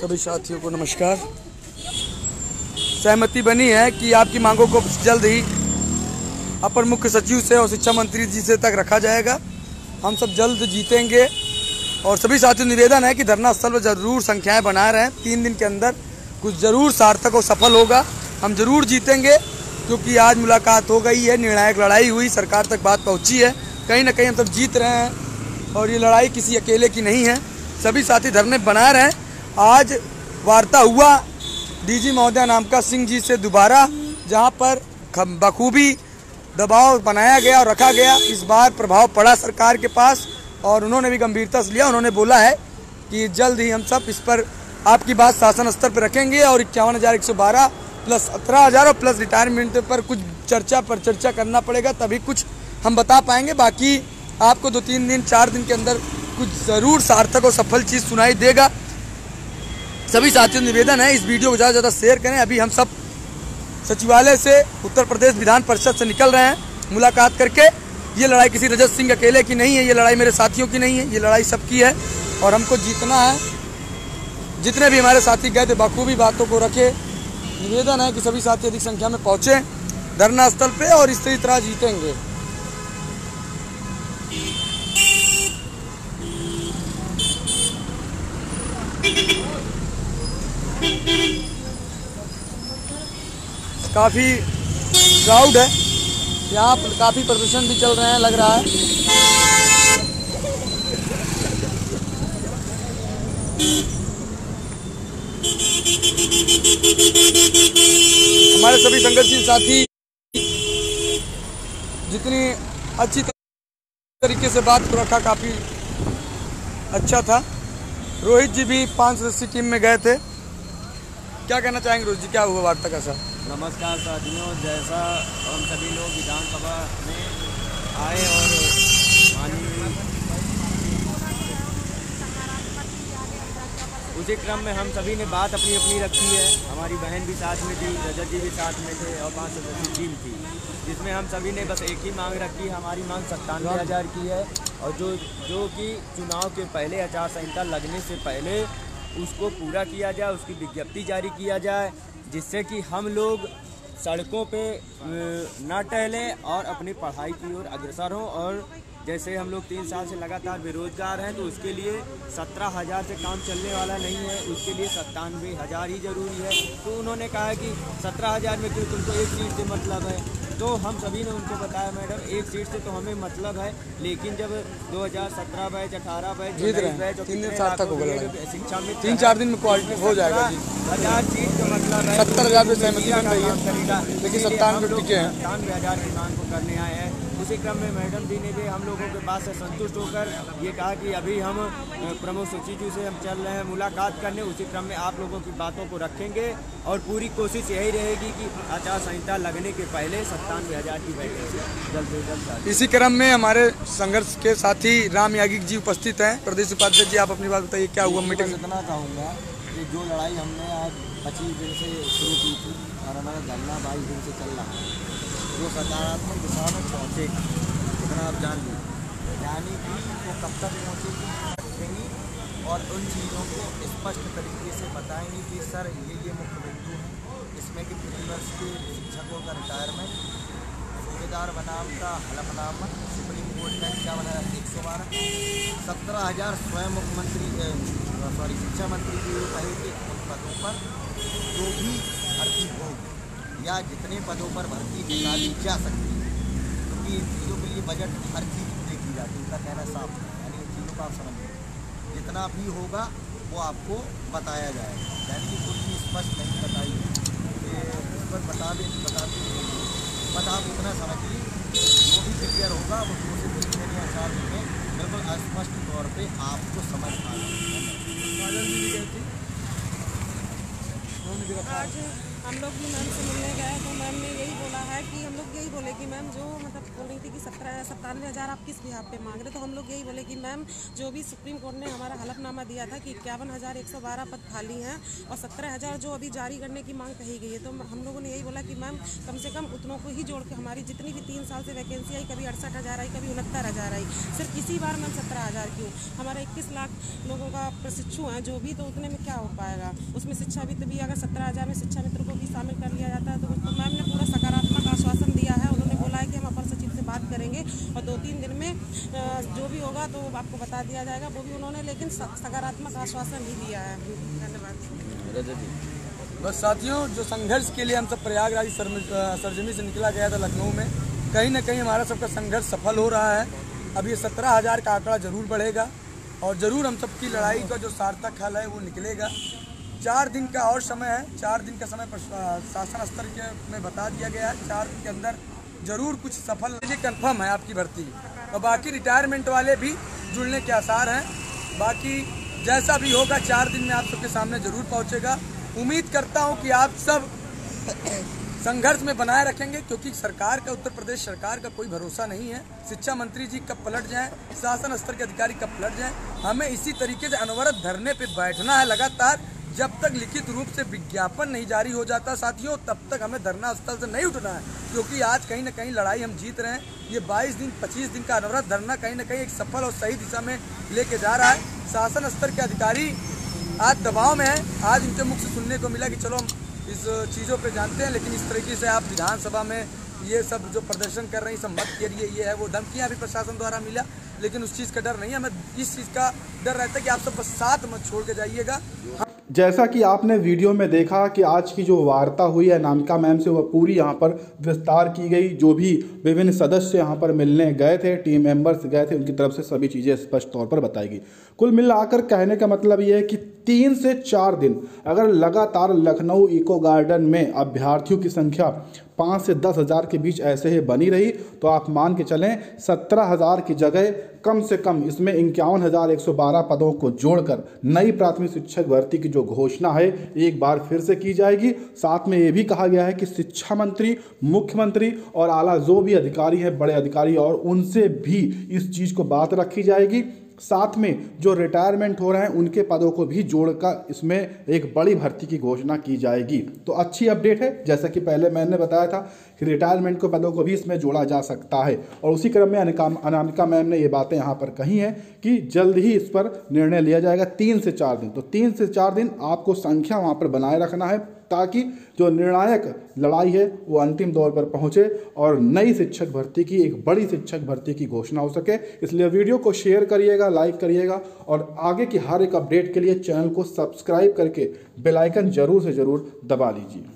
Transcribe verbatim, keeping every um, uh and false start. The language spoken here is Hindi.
सभी साथियों को नमस्कार। सहमति बनी है कि आपकी मांगों को जल्द ही अपर मुख्य सचिव से और शिक्षा मंत्री जी से तक रखा जाएगा। हम सब जल्द जीतेंगे और सभी साथियों निवेदन है कि धरना स्थल पर जरूर संख्याएं बनाए रहें। तीन दिन के अंदर कुछ जरूर सार्थक और सफल होगा, हम जरूर जीतेंगे क्योंकि आज मुलाकात हो गई है, निर्णायक लड़ाई हुई, सरकार तक बात पहुंची है, कहीं ना कहीं हम सब जीत रहे हैं और ये लड़ाई किसी अकेले की नहीं है। सभी साथी धरने बना रहे हैं। आज वार्ता हुआ डीजी महोदय नामका सिंह जी से दोबारा, जहां पर बखूबी दबाव बनाया गया और रखा गया। इस बार प्रभाव पड़ा सरकार के पास और उन्होंने भी गंभीरता से लिया। उन्होंने बोला है कि जल्द ही हम सब इस पर आपकी बात शासन स्तर पर रखेंगे और इक्यावन हज़ार एक सौ बारह प्लस सत्रह हज़ार और प्लस रिटायरमेंट पर कुछ चर्चा पर चर्चा करना पड़ेगा, तभी कुछ हम बता पाएंगे। बाकी आपको दो तीन दिन चार दिन के अंदर कुछ ज़रूर सार्थक और सफल चीज़ सुनाई देगा। सभी साथियों निवेदन है इस वीडियो को ज़्यादा से ज़्यादा शेयर करें। अभी हम सब सचिवालय से उत्तर प्रदेश विधान परिषद से निकल रहे हैं मुलाकात करके। ये लड़ाई किसी रजत सिंह अकेले की नहीं है, ये लड़ाई मेरे साथियों की नहीं है, ये लड़ाई सबकी है और हमको जीतना है। जितने भी हमारे साथी गए थे बखूबी बातों को रखे। निवेदन है कि सभी साथी अधिक संख्या में पहुँचें धरना स्थल पर और इसी तरह जीतेंगे। काफ़ी क्राउड है यहाँ पर, काफ़ी प्रदर्शन भी चल रहे हैं लग रहा है। हमारे सभी संघर्षशील साथी जितनी अच्छी तरीके से बात को रखा, काफ़ी अच्छा था। रोहित जी भी पाँच सदस्यीय टीम में गए थे, क्या कहना चाहेंगे रोहित जी, क्या हुआ वार्ता का? सर नमस्कार साथियों, जैसा हम सभी लोग विधानसभा में आए और उसी क्रम में हम सभी ने बात अपनी अपनी रखी है। हमारी बहन भी साथ में थी, रजत जी भी साथ में थे और पाँच सदस्यीय टीम थी, जिसमें हम सभी ने बस एक ही मांग रखी। हमारी मांग सत्तानवे हज़ार की है और जो जो कि चुनाव के पहले आचार संहिता लगने से पहले उसको पूरा किया जाए, उसकी विज्ञप्ति जारी किया जाए, जिससे कि हम लोग सड़कों पे ना टहलें और अपनी पढ़ाई की ओर अग्रसर हों। और जैसे हम लोग तीन साल से लगातार बेरोजगार हैं तो उसके लिए सत्रह हज़ार से काम चलने वाला नहीं है, उसके लिए सत्तानवे हज़ार ही ज़रूरी है। तो उन्होंने कहा कि सत्रह हज़ार में क्यों, तुमको एक चीज़ से मतलब है। तो हम सभी ने उनको बताया मैडम एक सीट से तो हमें मतलब है, लेकिन जब दो हज़ार सत्रह बैच अठारह बैच तीन दिन सार्थक हो गया, शिक्षा में तीन चार दिन में क्वालिटी हो जाएगा। हज़ार सीट का मतलब है सत्तर हज़ार से सहमति बन रही है, लेकिन सत्तानवे टिके हैं, सत्तानवे हज़ार की मांग को करने आए हैं। उसी क्रम में मैडम जी ने भी हम लोगों के बात से संतुष्ट होकर ये कहा कि अभी हम प्रमुख सचिव जी से हम चल रहे हैं मुलाकात करने, उसी क्रम में आप लोगों की बातों को रखेंगे और पूरी कोशिश यही रहेगी कि आचार संहिता लगने के पहले सत्तानवे हज़ार की वैकेंसी जल्द से जल्द। इसी क्रम में हमारे संघर्ष के साथी राम याज्ञिक जी उपस्थित हैं। प्रदेश उपाध्यक्ष जी, आप अपनी बात बताइए, क्या हुआ मीटिंग? इतना कहूँगा कि जो लड़ाई हमने आज पच्चीस दिन से शुरू की थी और हमारा धरना बाईस दिन से चल रहा है, जो सकारात्मक दिशा में पहुँचे जितना आप जान लें, यानी कि वो कब तक पहुँचेगी और उन चीज़ों को स्पष्ट तरीके से बताएंगे कि सर ये ये मुख्य बिंदु हैं इसमें कि प्रतिवर्ष के शिक्षकों का रिटायरमेंट, सूबेदार बनाम का हलफनामा, सुप्रीम कोर्ट का इक्यावन हज़ार एक सौ बारह, सत्रह हज़ार स्वयं मुख्यमंत्री सॉरी शिक्षा मंत्री जी कहे के उन पदों पर जो भी भर्ती होगी या जितने पदों पर भर्ती निकाली जा सकती है, क्योंकि इन चीज़ों के लिए बजट हर चीज़ देखी जाती है, उनका कहना साफ है। यानी इन चीज़ों का आप समझिए जितना भी होगा वो आपको बताया जाएगा, यानी कि कुछ भी स्पष्ट नहीं बताई है, इस पर बता दें बताते बस आप इतना समझिए जो भी क्लियर होगा वो दो से तीन दिन या चार दिन में बिल्कुल अस्पष्ट तौर पर आपको समझ आ जाएगा। हम लोग भी मैम से मिलने गए तो मैम ने यही बोला है कि हम लोग यही बोले कि मैम जो मतलब बोल रही थी कि सत्रह सत्तानवे हज़ार आप किस बिहाफ पे मांग रहे, तो हम लोग यही बोले कि मैम जो भी सुप्रीम कोर्ट ने हमारा हलफनामा दिया था कि इक्यावन हज़ार एक सौ बारह पद खाली हैं और सत्रह हज़ार जो अभी जारी करने की मांग कही गई है, तो हम लोगों ने यही बोला कि मैम कम से कम उतनों को ही जोड़ के हमारी जितनी भी तीन साल से वैकेंसी आई, कभी अड़सठ हज़ार आई, कभी उनहत्तर हज़ार आई, सिर्फ इसी बार मैम सत्रह हज़ार क्यों? हमारा इक्कीस लाख लोगों का प्रशिक्षु है जो भी, तो उतने में क्या हो पाएगा? उसमें शिक्षाविद भी अगर सत्रह हज़ार में शिक्षा मित्र को भी शामिल कर लिया जाता है तो उसको मैम ने पूरा सकारात्मक आश्वासन दिया है। उन्होंने बोला है कि हम अपर सचिव से बात करेंगे और दो तीन दिन में जो भी होगा तो आपको बता दिया जाएगा, वो भी उन्होंने लेकिन सकारात्मक आश्वासन ही दिया है। धन्यवाद। बस साथियों, जो संघर्ष के लिए हम सब प्रयागराज सरजमी से निकला गया था लखनऊ में, कहीं ना कहीं हमारा सबका संघर्ष सफल हो रहा है। अब ये सत्रह हज़ार का आंकड़ा जरूर बढ़ेगा और ज़रूर हम सबकी लड़ाई का जो सार्थक हल है वो निकलेगा। चार दिन का और समय है, चार दिन का समय शासन स्तर के में बता दिया गया है, चार दिन के अंदर जरूर कुछ सफल ये कन्फर्म है आपकी भर्ती, और बाकी रिटायरमेंट वाले भी जुड़ने के आसार हैं। बाकी जैसा भी होगा चार दिन में आप सबके सामने जरूर पहुंचेगा। उम्मीद करता हूं कि आप सब संघर्ष में बनाए रखेंगे, क्योंकि सरकार का, उत्तर प्रदेश सरकार का कोई भरोसा नहीं है। शिक्षा मंत्री जी कब पलट जाएँ, शासन स्तर के अधिकारी कब पलट जाएँ। हमें इसी तरीके से अनवरत धरने पर बैठना है लगातार, जब तक लिखित रूप से विज्ञापन नहीं जारी हो जाता साथियों, तब तक हमें धरना स्थल से नहीं उठना है, क्योंकि आज कहीं ना कहीं लड़ाई हम जीत रहे हैं। ये बाईस दिन पच्चीस दिन का अनवरत धरना कहीं ना कहीं एक सफल और सही दिशा में लेके जा रहा है। शासन स्तर के अधिकारी आज दबाव में हैं, आज उनके मुख से सुनने को मिला कि चलो हम इस चीज़ों पर जानते हैं, लेकिन इस तरीके से आप विधानसभा में ये सब जो प्रदर्शन कर रहे हैं, सब मत करिए, ये है वो, धमकियाँ भी प्रशासन द्वारा मिला, लेकिन उस चीज़ का डर नहीं है। हमें इस चीज़ का डर रहता है कि आप सब बस साथ मत छोड़ के जाइएगा। जैसा कि आपने वीडियो में देखा कि आज की जो वार्ता हुई है अनामिका मैम से, वह पूरी यहाँ पर विस्तार की गई। जो भी विभिन्न सदस्य यहाँ पर मिलने गए थे, टीम मेंबर्स गए थे, उनकी तरफ से सभी चीज़ें स्पष्ट तौर पर बताई गई। कुल मिलाकर कहने का मतलब ये है कि तीन से चार दिन अगर लगातार लखनऊ इको गार्डन में अभ्यर्थियों की संख्या पाँच से दस हज़ार के बीच ऐसे ही बनी रही, तो आप मान के चलें सत्रह हज़ार की जगह कम से कम इसमें इक्यावन हज़ार एक सौ बारह पदों को जोड़कर नई प्राथमिक शिक्षक भर्ती की जो घोषणा है एक बार फिर से की जाएगी। साथ में ये भी कहा गया है कि शिक्षा मंत्री, मुख्यमंत्री और आला जो भी अधिकारी हैं, बड़े अधिकारी, और उनसे भी इस चीज़ को बात रखी जाएगी। साथ में जो रिटायरमेंट हो रहे हैं उनके पदों को भी जोड़कर इसमें एक बड़ी भर्ती की घोषणा की जाएगी। तो अच्छी अपडेट है। जैसा कि पहले मैंने बताया था कि रिटायरमेंट के पदों को भी इसमें जोड़ा जा सकता है, और उसी क्रम में अनामिका मैम ने ये बातें यहाँ पर कही हैं कि जल्द ही इस पर निर्णय लिया जाएगा। तीन से चार दिन, तो तीन से चार दिन आपको संख्या वहाँ पर बनाए रखना है, ताकि जो निर्णायक लड़ाई है वो अंतिम दौर पर पहुंचे और नई शिक्षक भर्ती की, एक बड़ी शिक्षक भर्ती की घोषणा हो सके। इसलिए वीडियो को शेयर करिएगा, लाइक करिएगा, और आगे की हर एक अपडेट के लिए चैनल को सब्सक्राइब करके बेल आइकन जरूर से ज़रूर दबा लीजिए।